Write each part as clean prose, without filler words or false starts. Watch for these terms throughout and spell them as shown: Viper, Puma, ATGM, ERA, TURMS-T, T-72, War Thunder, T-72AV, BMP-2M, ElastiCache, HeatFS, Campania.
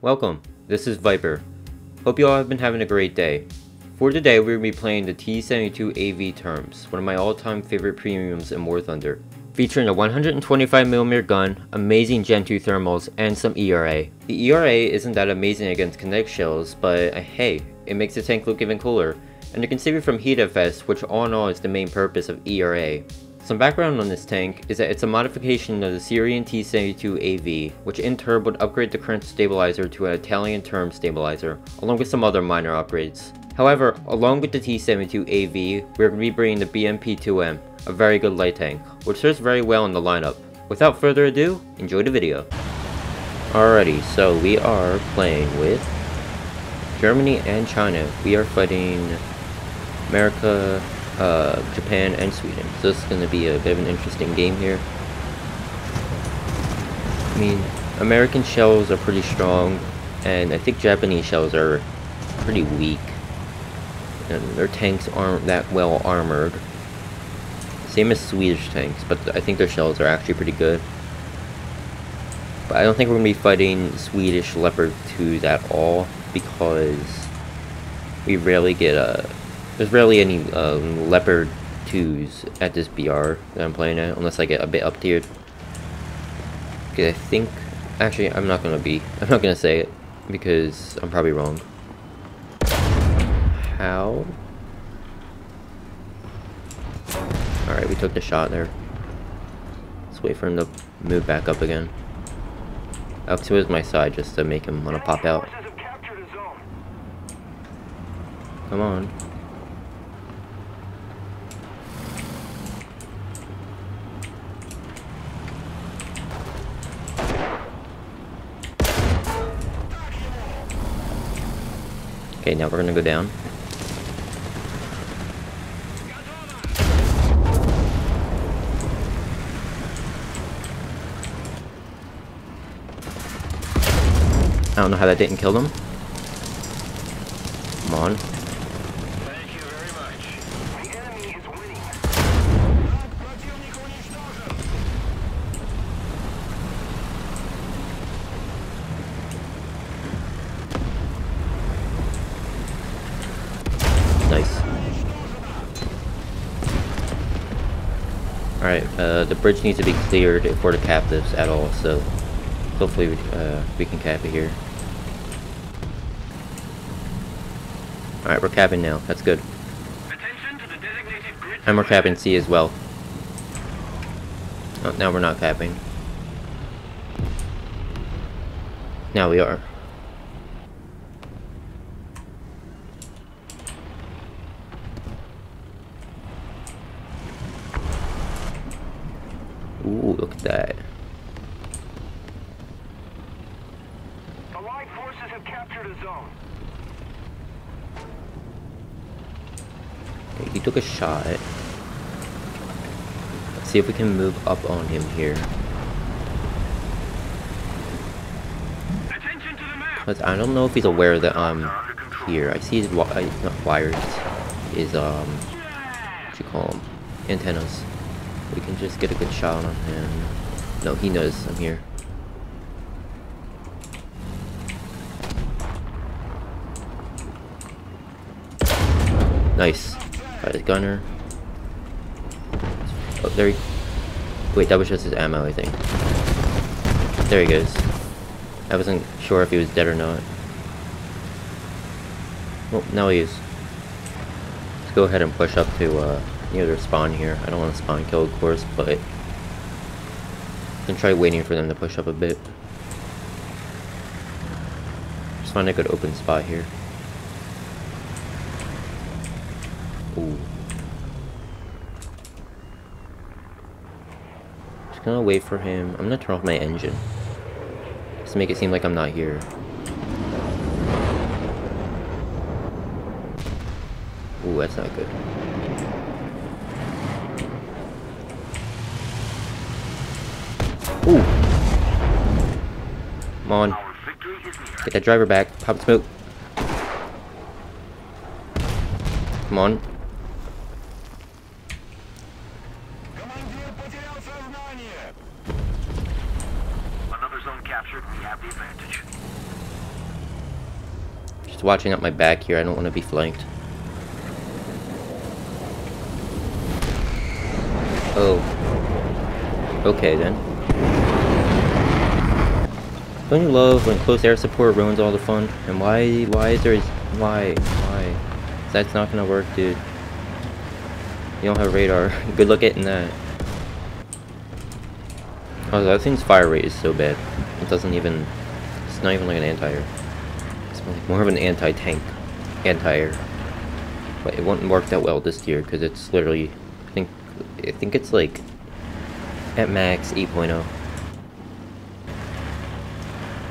Welcome, this is Viper. Hope you all have been having a great day. For today, we're going to be playing the T-72AV TURMS, one of my all-time favorite premiums in War Thunder. Featuring a 125mm gun, amazing Gen 2 thermals, and some ERA. The ERA isn't that amazing against Connect shells, but hey, it makes the tank look even cooler. And you can save it from HeatFS, which all in all is the main purpose of ERA. Some background on this tank is that it's a modification of the Syrian T-72AV, which in turn would upgrade the current stabilizer to an Italian TURMS stabilizer, along with some other minor upgrades. However, along with the T-72AV, we're going to be bringing the BMP-2M, a very good light tank, which serves very well in the lineup. Without further ado, enjoy the video. Alrighty, so we are playing with Germany and China. We are fighting America, Japan, and Sweden. So this is going to be a bit of an interesting game here. I mean, American shells are pretty strong, and I think Japanese shells are pretty weak. And their tanks aren't that well armored. Same as Swedish tanks, but I think their shells are actually pretty good. But I don't think we're going to be fighting Swedish Leopard 2s at all, because we rarely get a... There's rarely any Leopard 2s at this BR that I'm playing at, unless I get a bit up-tiered. Okay, I think... Actually, I'm not going to say it, because I'm probably wrong. How? Alright, we took the shot there. Let's wait for him to move back up again. Up to his my side just to make him want to pop out. Come on. Okay, now we're gonna go down. I don't know how that didn't kill them. Come on. Thank you very much. The enemy is winning. Nice. Alright, the bridge needs to be cleared for the captives at all, so hopefully we can cap it here. Alright, we're capping now. That's good. Attention to the designated grid. And we're capping C as well. Oh, now we're not capping. Now we are. Ooh, look at that. Allied forces have captured a zone. He took a shot. Let's see if we can move up on him here. Attention to the map. But I don't know if he's aware that I'm here. I see his not wires, his what you call them, antennas. We can just get a good shot on him. No, he knows I'm here. Nice. Got his gunner. Oh, there he... Wait, that was just his ammo, I think. There he goes. I wasn't sure if he was dead or not. Well, now he is. Let's go ahead and push up to near their spawn here. I don't want to spawn kill, of course, but... I can try waiting for them to push up a bit. Just find a good open spot here. Ooh. Just gonna wait for him. I'm gonna turn off my engine. Just to make it seem like I'm not here. Ooh, that's not good. Ooh! Come on. Get that driver back. Pop smoke. Come on. Just watching out my back here. I don't want to be flanked. Oh. Okay, then. Don't you love when close air support ruins all the fun? And why is there... Why? That's not gonna work, dude. You don't have radar. Good luck getting that. Oh, that thing's fire rate is so bad. It doesn't even... It's not even like an anti-air. It's like more of an anti-tank. Anti-air. But it won't work that well this year, because it's literally... I think it's like... At max, 8.0.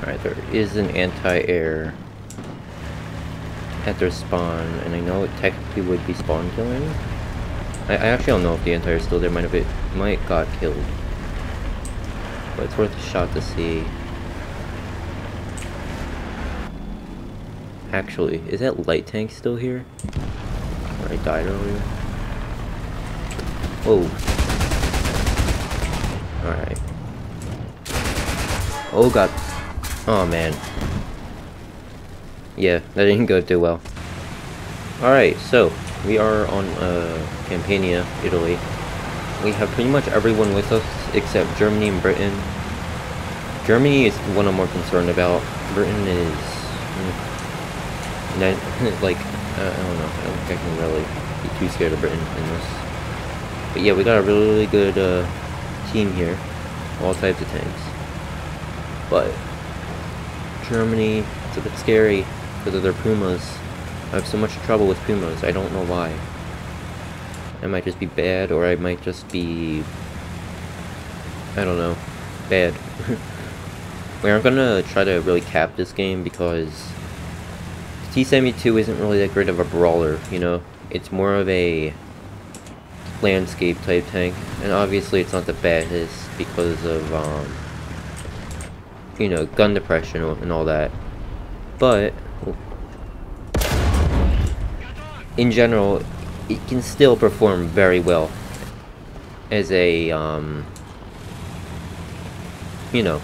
Alright, there is an anti-air... At their spawn, and I know it technically would be spawn killing. I actually don't know if the anti-air is still there. Might got killed. But it's worth a shot to see. Actually, is that light tank still here? Where I died earlier? Whoa. Alright. Oh god. Oh man. Yeah, that didn't go too well. Alright, so we are on Campania, Italy. We have pretty much everyone with us except Germany and Britain. Germany is the one I'm more concerned about. Britain is... like, I don't know. I don't think I can really be too scared of Britain in this. But yeah, we got a really good team here. All types of tanks. But Germany, it's a bit scary because of their Pumas. I have so much trouble with Pumas. I don't know why. I might just be bad, or I might just be... I don't know. Bad. We aren't gonna try to really cap this game because... T-72 isn't really that great of a brawler, you know? It's more of a... landscape type tank. And obviously it's not the baddest because of, you know, gun depression and all that. But... in general, it can still perform very well as a, you know,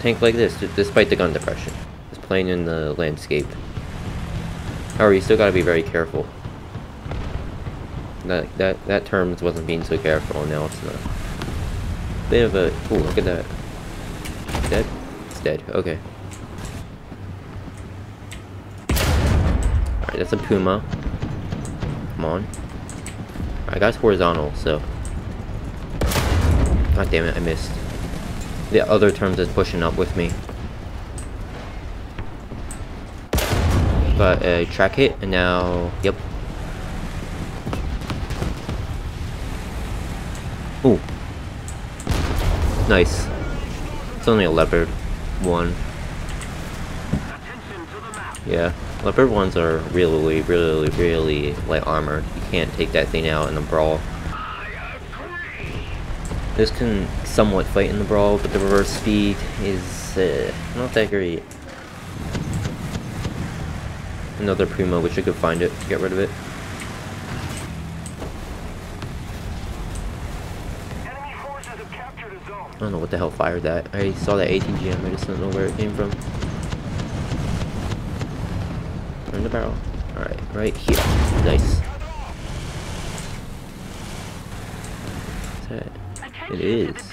tank like this, despite the gun depression. It's playing in the landscape. However, you still gotta be very careful. That term wasn't being so careful, and now it's not. Bit of a... Ooh, look at that. Dead? It's dead, okay. Alright, that's a Puma. Come on. I got horizontal, so... God damn it, I missed. The other terms is pushing up with me. Got a track hit, and now... Yep. Ooh. Nice. It's only a Leopard 1. Yeah. Leopard 1s are really, really, really light armored. You can't take that thing out in a brawl. This can somewhat fight in the brawl, but the reverse speed is not that great. Another Puma, wish I could find it to get rid of it. I don't know what the hell fired that. I saw that ATGM, I just don't know where it came from. Turn the barrel. Alright, right here. Nice. What's that? It is.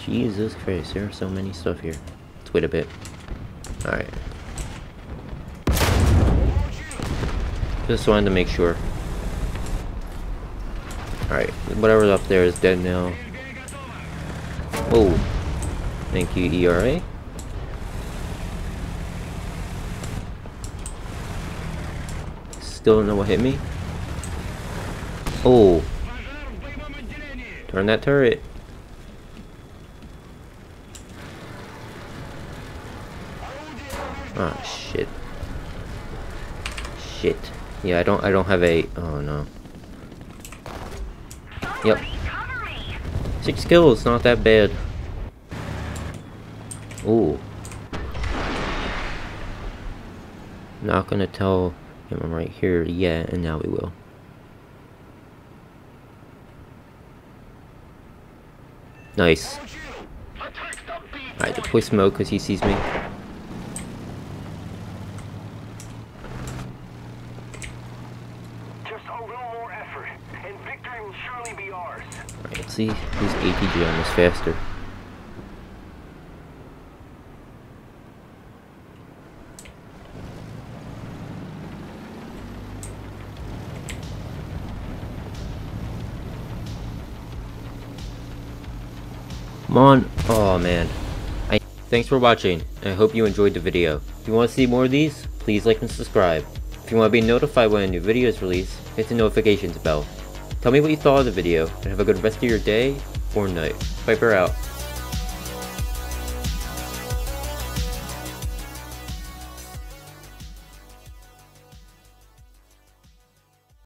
Jesus Christ, there are so many stuff here. Let's wait a bit. Alright. Just wanted to make sure. Alright, whatever's up there is dead now. Whoa. Thank you, ERA. Still don't know what hit me. Oh. Turn that turret. Ah, shit. Shit. Yeah, I don't have a... Oh, no. Yep. 6 kills, not that bad. Ooh. not going to tell him I'm right here yet, and now we will. Nice. Alright, deploy smoke because he sees me. Alright, let's see whose ATGM is faster. Come on. Oh man. Thanks for watching, and I hope you enjoyed the video. If you want to see more of these, please like and subscribe. If you want to be notified when a new video is released, hit the notifications bell. Tell me what you thought of the video, and have a good rest of your day or night. Viper out.